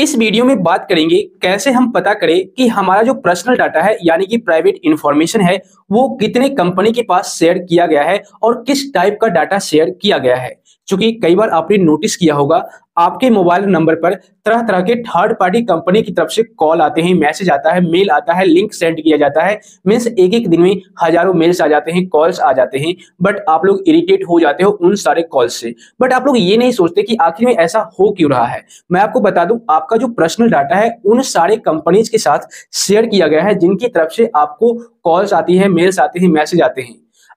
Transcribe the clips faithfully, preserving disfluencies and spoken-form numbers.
इस वीडियो में बात करेंगे कैसे हम पता करें कि हमारा जो पर्सनल डाटा है यानी कि प्राइवेट इंफॉर्मेशन है वो कितने कंपनी के पास शेयर किया गया है और किस टाइप का डाटा शेयर किया गया है। क्योंकि कई बार आपने नोटिस किया होगा आपके मोबाइल नंबर पर तरह तरह के थर्ड पार्टी कंपनी की तरफ से कॉल आते हैं, मैसेज आता है, मेल आता है, लिंक सेंड किया जाता है। मीन्स एक एक दिन में हजारों मेल्स आ जाते हैं, कॉल्स आ जाते हैं, बट आप लोग इरिटेट हो जाते हो उन सारे कॉल्स से। बट आप लोग ये नहीं सोचते कि आखिर में ऐसा हो क्यों रहा है। मैं आपको बता दूं आपका जो पर्सनल डाटा है उन सारे कंपनीज के साथ शेयर किया गया है जिनकी तरफ से आपको कॉल्स आती है, मेल्स आते हैं, मैसेज आते हैं।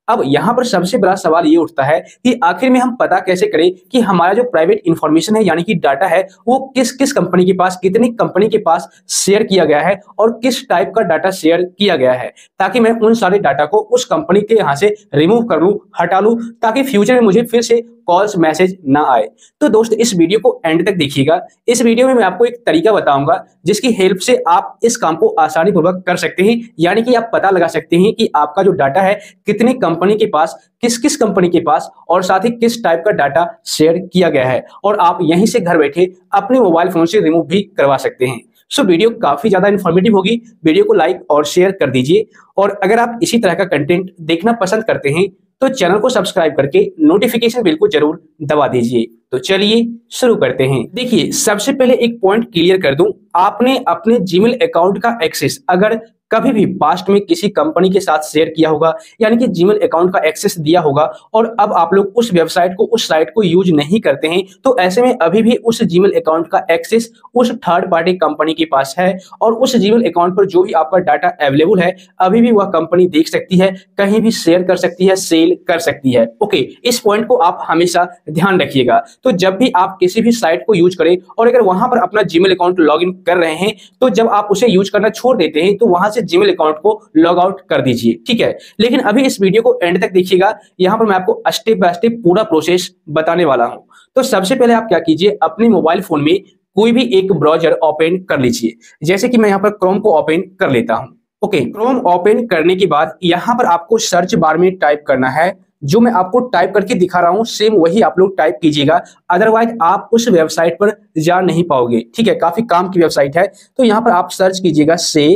अब यहाँ पर सबसे बड़ा सवाल ये उठता है कि आखिर में हम पता कैसे करें कि हमारा जो प्राइवेट इंफॉर्मेशन है यानी कि डाटा है वो किस किस कंपनी के पास, कितनी कंपनी के पास शेयर किया गया है और किस टाइप का डाटा शेयर किया गया है, ताकि मैं उन सारे डाटा को उस कंपनी के यहाँ से रिमूव कर लूँ, हटा लूँ, ताकि फ्यूचर में मुझे फिर से कॉल्स मैसेज ना आए। तो दोस्त इस वीडियो को एंड तक देखिएगा। इस वीडियो में मैं आपको एक तरीका बताऊंगा जिसकी हेल्प से आप इस काम को आसानी पूर्वक कर सकते हैं, यानी कि आप पता लगा सकते हैं कि आपका जो डाटा है कितने कंपनी के पास, किस किस कंपनी के पास और साथ ही किस टाइप का डाटा शेयर किया गया है, और आप यहीं से घर बैठे अपने मोबाइल फोन से रिमूव भी करवा सकते हैं। सो वीडियो काफी ज्यादा इन्फॉर्मेटिव होगी। वीडियो को लाइक और शेयर कर दीजिए, और अगर आप इसी तरह का कंटेंट देखना पसंद करते हैं तो चैनल को सब्सक्राइब करके नोटिफिकेशन बेल को जरूर दबा दीजिए। तो चलिए शुरू करते हैं। देखिए सबसे पहले एक पॉइंट क्लियर कर दूं, आपने अपने जीमेल अकाउंट का एक्सेस अगर कभी भी पास्ट में किसी कंपनी के साथ शेयर किया होगा यानी कि जीमेल अकाउंट का एक्सेस दिया होगा और अब आप लोग उस वेबसाइट को, उस साइट को यूज नहीं करते हैं, तो ऐसे में अभी भी उस जीमेल अकाउंट का एक्सेस उस थर्ड पार्टी कंपनी के पास है और उस जीमेल अकाउंट पर जो भी आपका डाटा अवेलेबल है अभी भी वह कंपनी देख सकती है, कहीं भी शेयर कर सकती है, सेल कर सकती है। ओके, इस पॉइंट को आप हमेशा ध्यान रखिएगा। तो जब भी आप किसी भी साइट को यूज करें और अगर वहां पर अपना जीमेल अकाउंट लॉग इन कर रहे हैं तो जब आप उसे यूज करना छोड़ देते हैं तो वहां से जीमेल अकाउंट को लॉग आउट कर दीजिए, ठीक है। लेकिन अभी इस वीडियो को एंड तक देखिएगा, यहां पर मैं आपको स्टेप बाय स्टेप पूरा प्रोसेस बताने वाला हूं। तो सबसे पहले आप क्या कीजिए, अपने मोबाइल फोन में कोई भी एक ब्राउजर ओपन कर लीजिए। जैसे कि मैं यहां पर क्रोम को ओपन कर लेता हूं। ओके, क्रोम ओपन करने के बाद यहां पर आपको सर्च बार में टाइप करना है, जो मैं आपको टाइप करके दिखा रहा हूं सेम वही आप लोग टाइप कीजिएगा, अदरवाइज आप उस वेबसाइट पर जा नहीं पाओगे, ठीक है। काफी काम की वेबसाइट है। तो यहां पर आप सर्च कीजिएगा से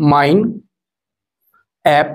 माइन ऐप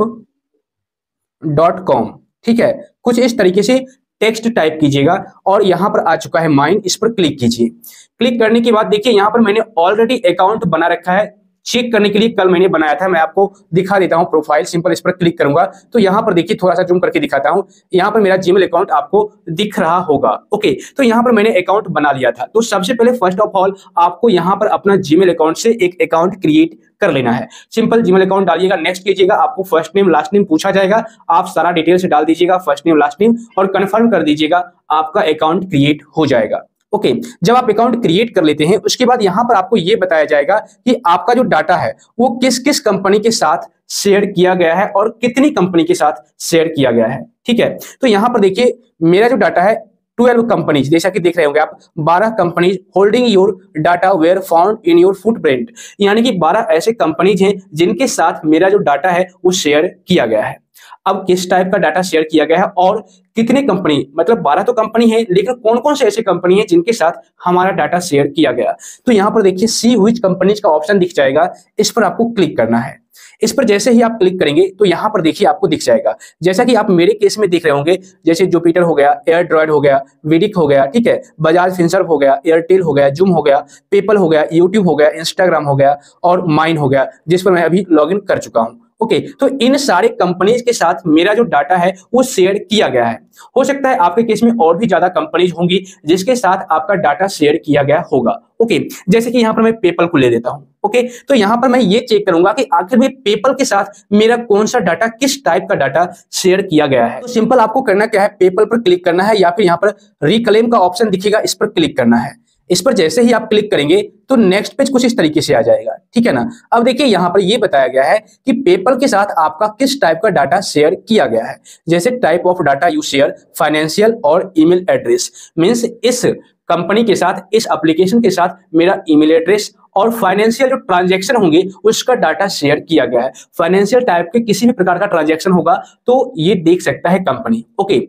डॉट कॉम, ठीक है। कुछ इस तरीके से टेक्स्ट टाइप कीजिएगा और यहाँ पर आ चुका है माइन, इस पर क्लिक कीजिए। क्लिक करने के बाद देखिए यहाँ पर मैंने ऑलरेडी अकाउंट बना रखा है, चेक करने के लिए कल मैंने बनाया था, मैं आपको दिखा देता हूँ। प्रोफाइल सिंपल, इस पर क्लिक करूंगा तो यहाँ पर देखिए, थोड़ा सा जूम करके दिखाता हूँ, यहाँ पर मेरा जीमेल अकाउंट आपको दिख रहा होगा। ओके, तो यहाँ पर मैंने अकाउंट बना लिया था। तो सबसे पहले फर्स्ट ऑफ ऑल आपको यहाँ पर अपना जीमेल अकाउंट से एक अकाउंट क्रिएट कर लेना है। सिंपल जीमेल अकाउंट डालिएगा, नेक्स्ट कीजिएगा, आपको फर्स्ट नेम लास्ट नेम पूछा जाएगा, आप सारा डिटेल से डाल दीजिएगा फर्स्ट नेम लास्ट नेम और कंफर्म कर दीजिएगा, आपका अकाउंट क्रिएट हो जाएगा। ओके okay, जब आप अकाउंट क्रिएट कर लेते हैं उसके बाद यहाँ पर आपको ये बताया जाएगा कि आपका जो डाटा है वो किस किस कंपनी के साथ शेयर किया गया है और कितनी कंपनी के साथ शेयर किया गया है, ठीक है। तो यहाँ पर देखिए मेरा जो डाटा है ट्वेल्व कंपनीज, जैसा कि देख रहे होंगे आप, बारह companies holding your data where found in your footprint, यानी कि बारह ऐसे कंपनीज हैं जिनके साथ मेरा जो डाटा है वो शेयर किया गया है। अब किस टाइप का डाटा शेयर किया गया है और कितने कंपनी, मतलब बारह तो कंपनी है लेकिन कौन कौन से ऐसे कंपनी है जिनके साथ हमारा डाटा शेयर किया गया। तो यहाँ पर देखिए सी व्हिच कंपनीज का ऑप्शन दिख जाएगा, इस पर आपको क्लिक करना है। इस पर जैसे ही आप क्लिक करेंगे तो यहाँ पर देखिए आपको दिख जाएगा, जैसा कि आप मेरे केस में देख रहे होंगे, जैसे जुपिटर हो गया, एयरड्रॉइड हो गया, विडिक हो गया, ठीक है, बजाज फिनसर्व हो गया, एयरटेल हो गया, जूम हो गया, पेपल हो गया, यूट्यूब हो गया, इंस्टाग्राम हो गया और माइन हो गया, जिस पर मैं अभी लॉग इन कर चुका हूँ। ओके okay, तो इन सारे कंपनीज के साथ मेरा जो डाटा है वो शेयर किया गया है। हो सकता है आपके केस में और भी ज्यादा कंपनीज होंगी जिसके साथ आपका डाटा शेयर किया गया होगा। ओके okay, जैसे कि यहाँ पर मैं पेपल को ले देता हूँ। ओके okay, तो यहाँ पर मैं ये चेक करूंगा कि आखिर में पेपल के साथ मेरा कौन सा डाटा, किस टाइप का डाटा शेयर किया गया है। तो सिंपल आपको करना क्या है, पेपल पर क्लिक करना है या फिर यहाँ पर रिक्लेम का ऑप्शन दिखेगा, इस पर क्लिक करना है। इस पर जैसे ही आप क्लिक करेंगे तो नेक्स्ट पेज कुछ इस तरीके से आ जाएगा, ठीक है ना। अब देखिए यहाँ पर ये बताया गया है कि पेपल के साथ आपका किस टाइप का डाटा शेयर किया गया है, जैसे type of data you share, financial और ईमेल एड्रेस। मीन्स इस कंपनी के साथ, इस एप्लीकेशन के साथ मेरा ईमेल एड्रेस और फाइनेंशियल जो ट्रांजैक्शन होंगे उसका डाटा शेयर किया गया है। फाइनेंशियल टाइप के किसी भी प्रकार का ट्रांजैक्शन होगा तो ये देख सकता है कंपनी। ओके,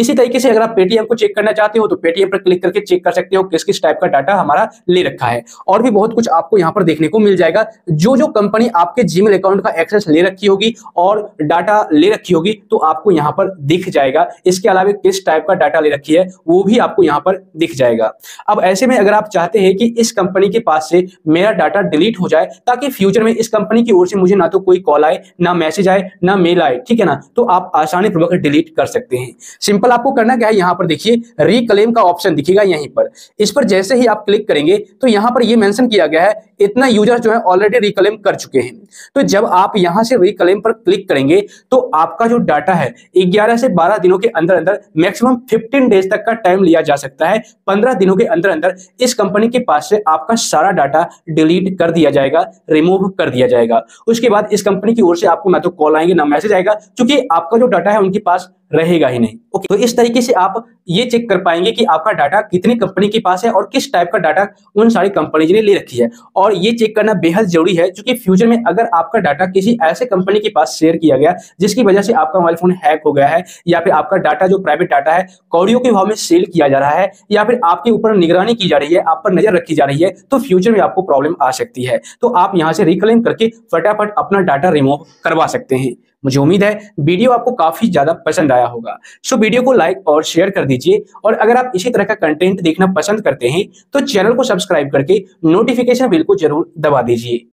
इसी तरीके से अगर आप पेटीएम को चेक करना चाहते हो तो पेटीएम पर क्लिक करके चेक कर सकते हो किस किस टाइप का डाटा हमारा ले रखा है। और भी बहुत कुछ आपको यहाँ पर देखने को मिल जाएगा। जो जो कंपनी आपके जीमेल अकाउंट का एक्सेस ले रखी होगी और डाटा ले रखी होगी तो आपको यहाँ पर दिख जाएगा। इसके अलावा किस टाइप का डाटा ले रखी है वो भी आपको यहाँ पर दिख जाएगा। अब ऐसे में अगर आप चाहते हैं कि इस कंपनी के पास से मेरा डाटा डिलीट हो जाए ताकि फ्यूचर में इस कंपनी की ओर से मुझे ना तो कोई कॉल आए, ना मैसेज आए, ना मेल आए, ठीक है ना, तो आप आसानी पूर्वक डिलीट कर सकते हैं। सिंपल आपको करना क्या है, यहाँ पर देखिए रिक्लेम का ऑप्शन दिखेगा यहीं पर। इस पर जैसे ही आप क्लिक करेंगे तो यहाँ पर यह मेंशन किया गया है इतना यूजर जो है ऑलरेडी रिक्लेम कर चुके हैं। तो जब आप यहाँ से रिक्लेम पर क्लिक करेंगे तो आपका जो डाटा है ग्यारह से बारह दिनों के अंदर अंदर मैक्सिमम पंद्रह डेज तक का टाइम लिया जा सकता है। पंद्रह दिनों के अंदर अंदर इस कंपनी के पास से आपका सारा डाटा डिलीट कर दिया जाएगा, रिमूव कर दिया जाएगा। उसके बाद इस कंपनी की ओर से आपको ना तो कॉल आएंगे, ना मैसेज आएगा, क्योंकि आपका जो डाटा है उनके पास रहेगा ही नहीं। ओके, तो इस तरीके से आप ये चेक कर पाएंगे कि आपका डाटा कितनी कंपनी के पास है और किस टाइप का डाटा उन सारी कंपनीज ने ले रखी है। और ये चेक करना बेहद जरूरी है क्योंकि फ्यूचर में अगर आपका डाटा किसी ऐसे कंपनी के पास शेयर किया गया जिसकी वजह से आपका मोबाइल फोन हैक हो गया है, या फिर आपका डाटा जो प्राइवेट डाटा है कौड़ियों के भाव में सेल किया जा रहा है, या फिर आपके ऊपर निगरानी की जा रही है, आप पर नजर रखी जा रही है, तो फ्यूचर में आपको प्रॉब्लम आ सकती है। तो आप यहाँ से रिक्लेम करके फटाफट अपना डाटा रिमूव करवा सकते हैं। मुझे उम्मीद है वीडियो आपको काफी ज्यादा पसंद आया होगा। सो वीडियो को लाइक और शेयर कर दीजिए, और अगर आप इसी तरह का कंटेंट देखना पसंद करते हैं तो चैनल को सब्सक्राइब करके नोटिफिकेशन बेल को जरूर दबा दीजिए।